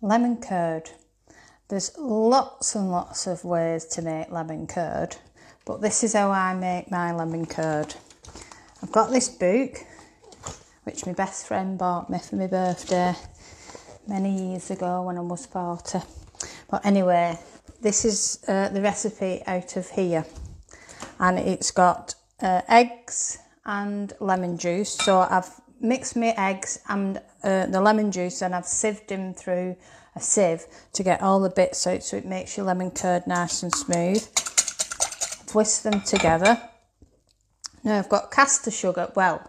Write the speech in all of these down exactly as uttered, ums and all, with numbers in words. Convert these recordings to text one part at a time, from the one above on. Lemon curd. There's lots and lots of ways to make lemon curd, but this is how I make my lemon curd. I've got this book which my best friend bought me for my birthday many years ago when I was forty. But anyway, this is uh, the recipe out of here, and it's got uh, eggs and lemon juice. So I've mixed my eggs and uh, the lemon juice, and I've sieved them through a sieve to get all the bits out, so it makes your lemon curd nice and smooth. I've whisked them together. Now I've got caster sugar. Well,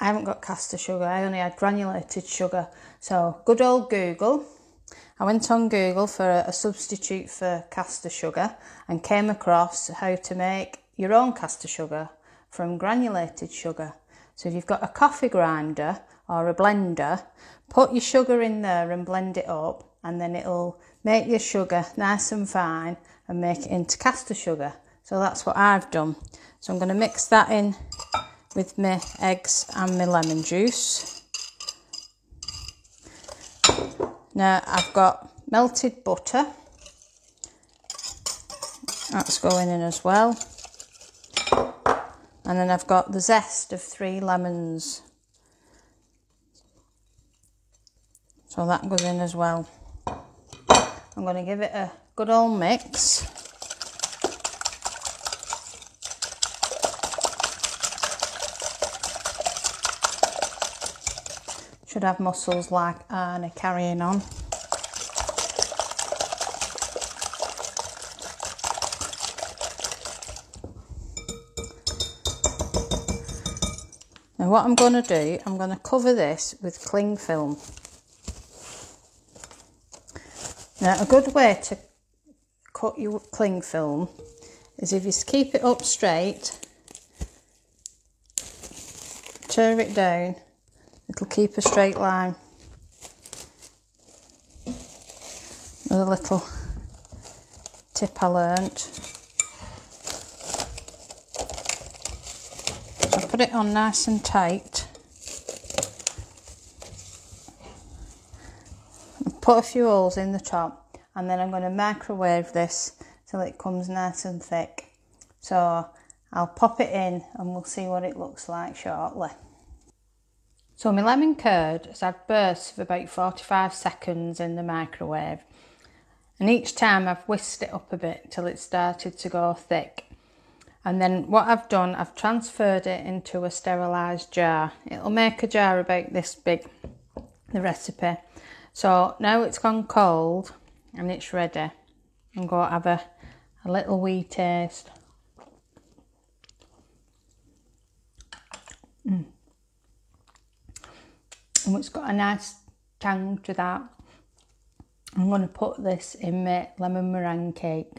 I haven't got caster sugar, I only had granulated sugar. So good old Google. I went on Google for a, a substitute for caster sugar and came across how to make your own caster sugar from granulated sugar. So if you've got a coffee grinder or a blender, put your sugar in there and blend it up, and then it'll make your sugar nice and fine and make it into caster sugar. So that's what I've done. So I'm going to mix that in with my eggs and my lemon juice. Now I've got melted butter. That's going in as well. And then I've got the zest of three lemons. So that goes in as well. I'm going to give it a good old mix. Should have mussels like Anna carrying on. Now what I'm going to do, I'm going to cover this with cling film. Now a good way to cut your cling film is if you keep it up straight, tear it down, it'll keep a straight line. Another little tip I learnt. So put it on nice and tight. Put a few holes in the top, and then I'm going to microwave this till it comes nice and thick. So I'll pop it in and we'll see what it looks like shortly. So my lemon curd has had bursts of about forty-five seconds in the microwave, and each time I've whisked it up a bit till it started to go thick. And then what I've done, I've transferred it into a sterilised jar. It'll make a jar about this big, the recipe. So now it's gone cold and it's ready. I'm going to have a, a little wee taste. Mm. And it's got a nice tang to that. I'm going to put this in my lemon meringue cake.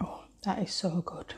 Oh, that is so good.